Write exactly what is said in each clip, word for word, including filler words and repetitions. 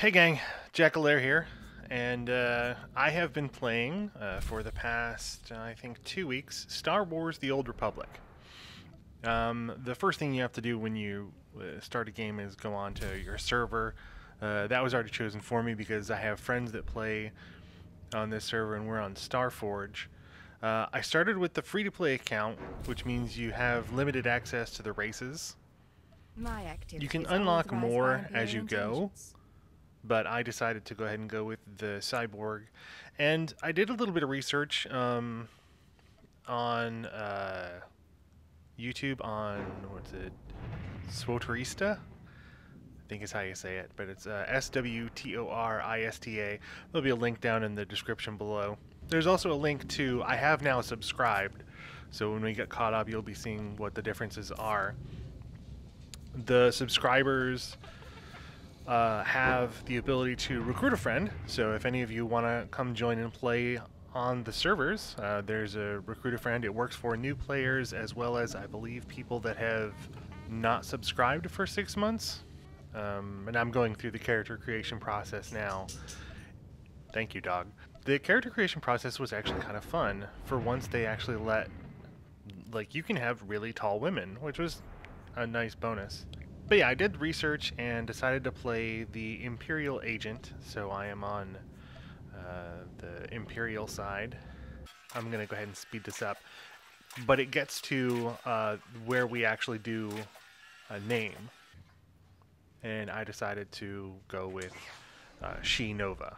Hey gang, Jackalair here, and uh, I have been playing, uh, for the past, uh, I think, two weeks, Star Wars The Old Republic. Um, the first thing you have to do when you uh, start a game is go on to your server. Uh, that was already chosen for me because I have friends that play on this server and we're on Starforge. Uh, I started with the free-to-play account, which means you have limited access to the races. My you can unlock more as you go. But I decided to go ahead and go with the cyborg. And I did a little bit of research um, on uh, YouTube on, what's it, swotorista? I think is how you say it, but it's uh, S W T O R I S T A. There'll be a link down in the description below. There's also a link to, I have now subscribed, so when we get caught up, you'll be seeing what the differences are. The subscribers Uh, have the ability to recruit a friend, so if any of you want to come join and play on the servers, uh, there's a recruit a friend. It works for new players as well as, I believe, people that have not subscribed for six months. Um, and I'm going through the character creation process now. Thank you, dog. The character creation process was actually kind of fun. For once, they actually let, like, you can have really tall women, which was a nice bonus. But yeah, I did research and decided to play the Imperial Agent, so I am on uh, the Imperial side. I'm going to go ahead and speed this up. But it gets to uh, where we actually do a name. And I decided to go with uh, SheNova.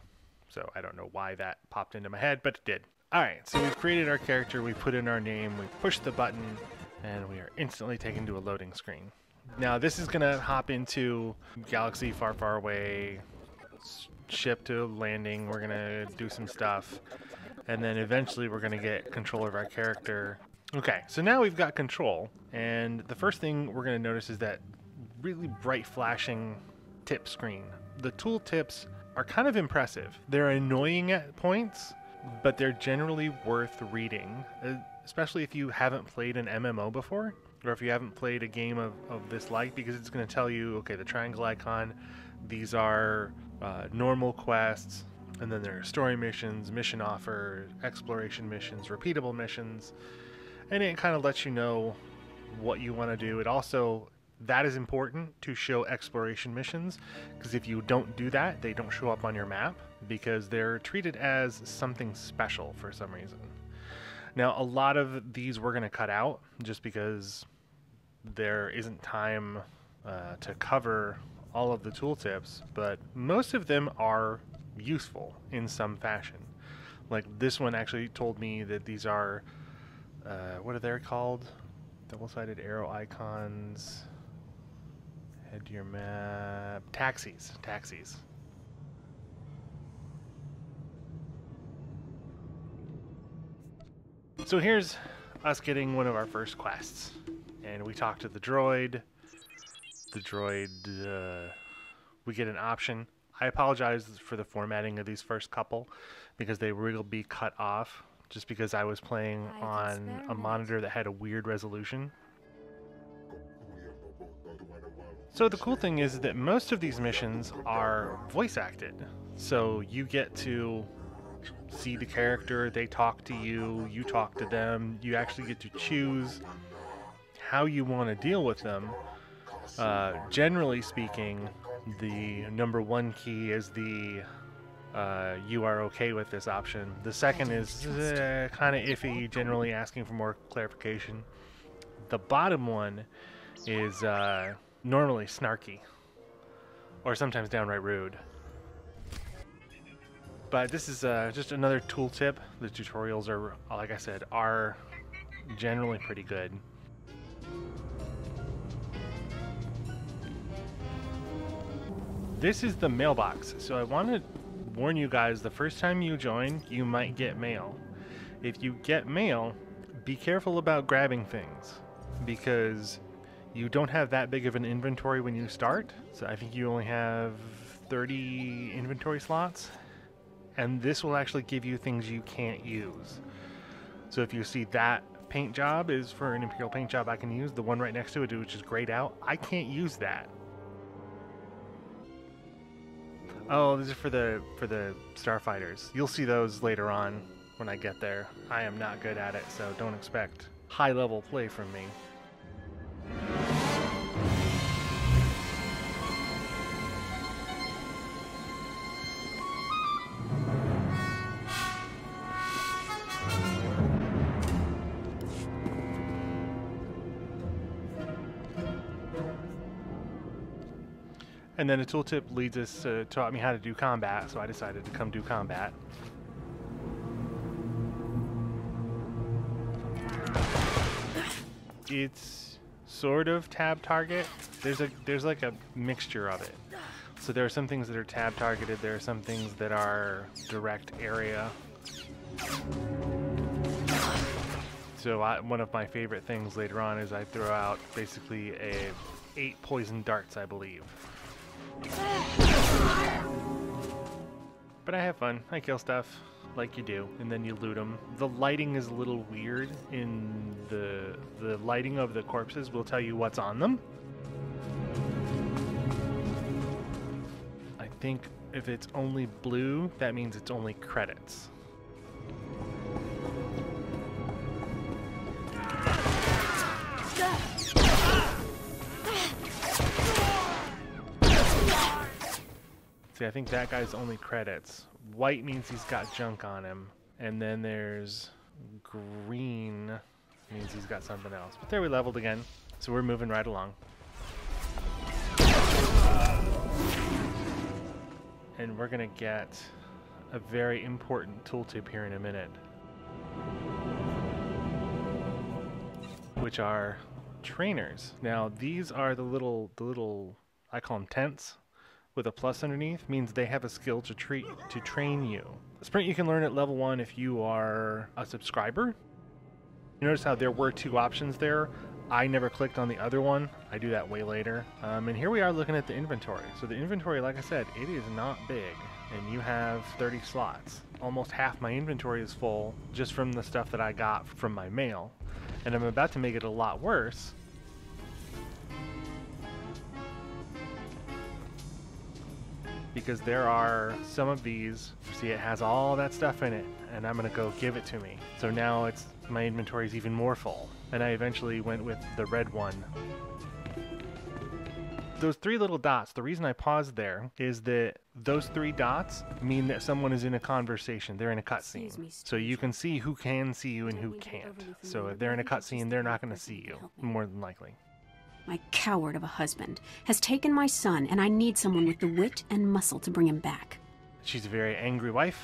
So I don't know why that popped into my head, but it did. Alright, so we've created our character, we put in our name, we push the button, and we are instantly taken to a loading screen. Now this is gonna hop into galaxy far, far away, ship to landing, we're gonna do some stuff, and then eventually we're gonna get control of our character. Okay, so now we've got control, and the first thing we're gonna notice is that really bright flashing tip screen. The tool tips are kind of impressive. They're annoying at points, but they're generally worth reading, especially if you haven't played an M M O before. Or if you haven't played a game of, of this like, because it's going to tell you, okay, the triangle icon, these are uh, normal quests, and then there are story missions, mission offer, exploration missions, repeatable missions, and it kind of lets you know what you want to do. It also, that is important to show exploration missions, because if you don't do that, they don't show up on your map, because they're treated as something special for some reason. Now, a lot of these we're going to cut out just because there isn't time uh, to cover all of the tooltips, but most of them are useful in some fashion. Like this one actually told me that these are, uh, what are they called? Double-sided arrow icons, head to your map, taxis, taxis. So here's us getting one of our first quests, and we talk to the droid, the droid, uh, we get an option. I apologize for the formatting of these first couple, because they will be cut off, just because I was playing on a monitor that had a weird resolution. So the cool thing is that most of these missions are voice acted, so you get to see the character, they talk to you, you talk to them, you actually get to choose how you want to deal with them. Uh, generally speaking, the number one key is the uh, you are okay with this option. The second is uh, kind of iffy, generally asking for more clarification. The bottom one is uh, normally snarky or sometimes downright rude. But this is uh, just another tooltip. The tutorials are, like I said, are generally pretty good. This is the mailbox. So I want to warn you guys, the first time you join, you might get mail. If you get mail, be careful about grabbing things because you don't have that big of an inventory when you start. So I think you only have thirty inventory slots. And this will actually give you things you can't use. So if you see that paint job is for an Imperial paint job I can use, the one right next to it, which is grayed out, I can't use that. Oh, these are for the for the starfighters. You'll see those later on when I get there. I am not good at it, so don't expect high-level play from me. And then a tooltip leads us uh, taught me how to do combat, so I decided to come do combat. It's sort of tab target. There's a there's like a mixture of it. So there are some things that are tab targeted. There are some things that are direct area. So I, one of my favorite things later on is I throw out basically a eight poison darts, I believe. But I have fun. I kill stuff like you do, and then you loot them. The lighting is a little weird. In the the lighting of the corpses will tell you what's on them. I think if it's only blue, that means it's only credits. See, I think that guy's only credits. White means he's got junk on him. And then there's green, means he's got something else. But there, we leveled again, so we're moving right along. And we're gonna get a very important tooltip here in a minute, which are trainers. Now these are the little, the little, I call them tents, with a plus underneath, means they have a skill to treat to train you. Sprint you can learn at level one if you are a subscriber. You notice how there were two options there. I never clicked on the other one. I do that way later. Um, and here we are looking at the inventory. So the inventory, like I said, it is not big, and you have thirty slots. Almost half my inventory is full just from the stuff that I got from my mail, and I'm about to make it a lot worse. Because there are some of these, see, it has all that stuff in it, and I'm gonna go give it to me. So now it's, my inventory is even more full, and I eventually went with the red one. Those three little dots, the reason I paused there is that those three dots mean that someone is in a conversation, they're in a cutscene. So you can see who can see you and who can't. So if they're in a cutscene, they're not gonna see you, more than likely. My coward of a husband has taken my son, and I need someone with the wit and muscle to bring him back. She's a very angry wife.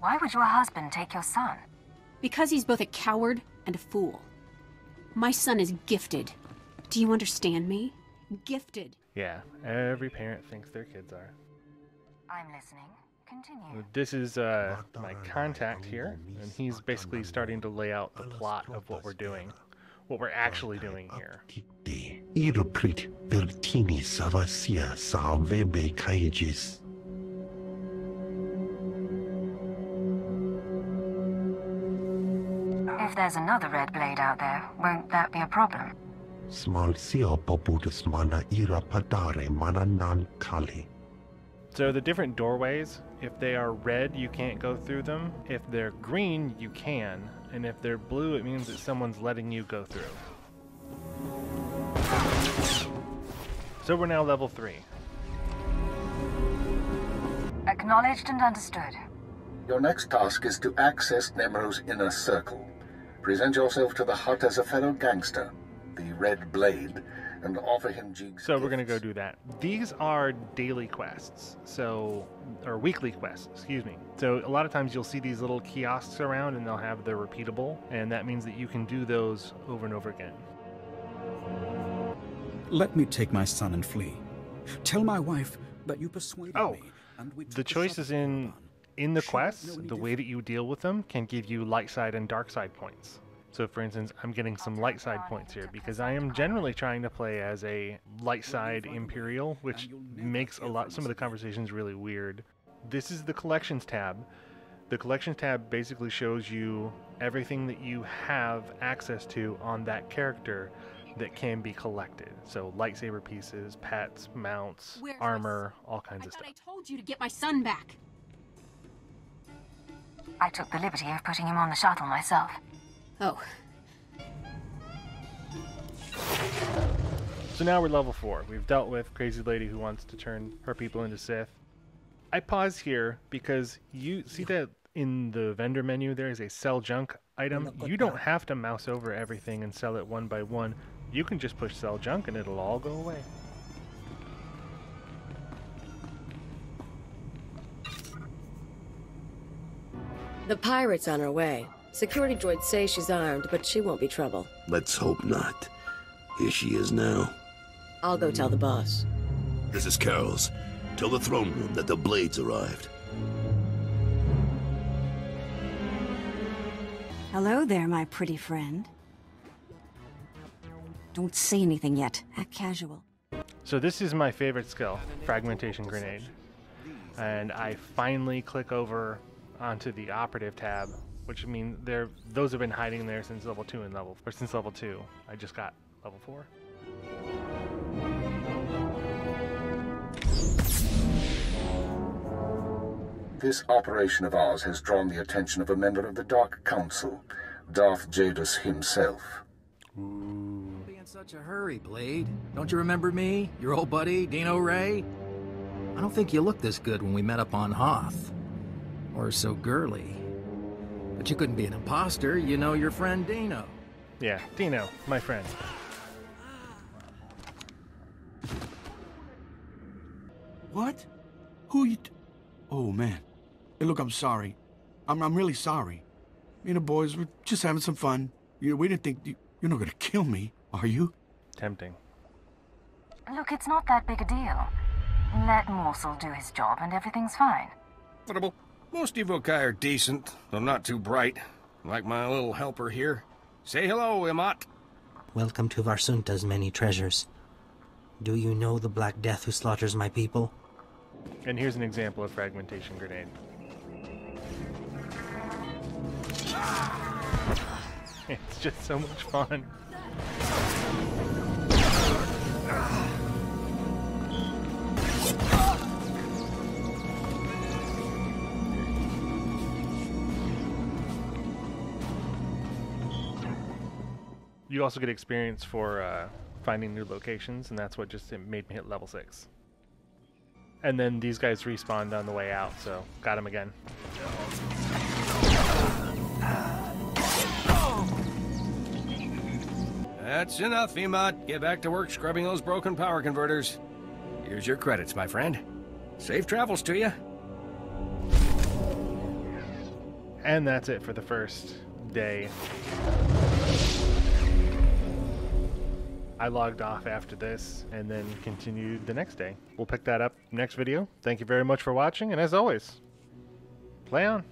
Why would your husband take your son? Because he's both a coward and a fool. My son is gifted. Do you understand me? Gifted. Yeah, every parent thinks their kids are. I'm listening. Continue. This is uh, my contact here, and he's basically starting to lay out the plot of what we're doing. What we're actually doing here. If there's another red blade out there, won't that be a problem? So the different doorways, if they are red, you can't go through them. If they're green, you can. And if they're blue, it means that someone's letting you go through. So we're now level three. Acknowledged and understood. Your next task is to access Nemero's inner circle. Present yourself to the Hut as a fellow gangster, the Red Blade, and offer him jigs. So we're gonna go do that. These are daily quests, so, or weekly quests, excuse me. So a lot of times you'll see these little kiosks around, and they'll have the repeatable, and that means that you can do those over and over again. Let me take my son and flee. Tell my wife that you persuaded oh, me. Oh, the choices in in the quests, the way that you deal with them, can give you light side and dark side points. So for instance, I'm getting some light side points here because I am generally trying to play as a light side Imperial, which makes a lot, some of the conversations really weird. This is the collections tab. The collections tab basically shows you everything that you have access to on that character that can be collected. So lightsaber pieces, pats, mounts, Where's armor, all kinds I of stuff. I told you to get my son back. I took the liberty of putting him on the shuttle myself. Oh. So now we're level four. We've dealt with crazy lady who wants to turn her people into Sith. I pause here because you see that in the vendor menu there is a sell junk item. You don't have to mouse over everything and sell it one by one. You can just push sell junk and it'll all go away. The pirate's on her way. Security droids say she's armed, but she won't be trouble. Let's hope not. Here she is now. I'll go tell the boss. This is Carol's. Tell the throne room that the Blades arrived. Hello there, my pretty friend. Don't say anything yet. Act casual. So this is my favorite skill, Fragmentation Grenade. And I finally click over onto the operative tab, which means they're, those have been hiding there since level two and level, or since level two. I just got level four. This operation of ours has drawn the attention of a member of the Dark Council, Darth Jadus himself. Ooh. Don't be in such a hurry, Blade. Don't you remember me? Your old buddy, Dino Ray? I don't think you looked this good when we met up on Hoth. Or so girly. But you couldn't be an imposter, you know your friend Dino. Yeah, Dino, my friend. What? Who you... T oh, man. Hey, look, I'm sorry. I'm, I'm really sorry. Me and the boys were just having some fun. You know, we didn't think... You, you're not gonna kill me, are you? Tempting. Look, it's not that big a deal. Let Morsel do his job and everything's fine. Audible. Most Evokai are decent, though not too bright. Like my little helper here. Say hello, E-Mot. Welcome to Varsunta's many treasures. Do you know the Black Death who slaughters my people? And here's an example of Fragmentation Grenade. It's just so much fun. You also get experience for uh, finding new locations, and that's what just it made me hit level six. And then these guys respawned on the way out, so got them again. That's enough, E-Mot. Get back to work scrubbing those broken power converters. Here's your credits, my friend. Safe travels to you. And that's it for the first day. I logged off after this and then continued the next day. We'll pick that up next video. Thank you very much for watching, and as always, play on.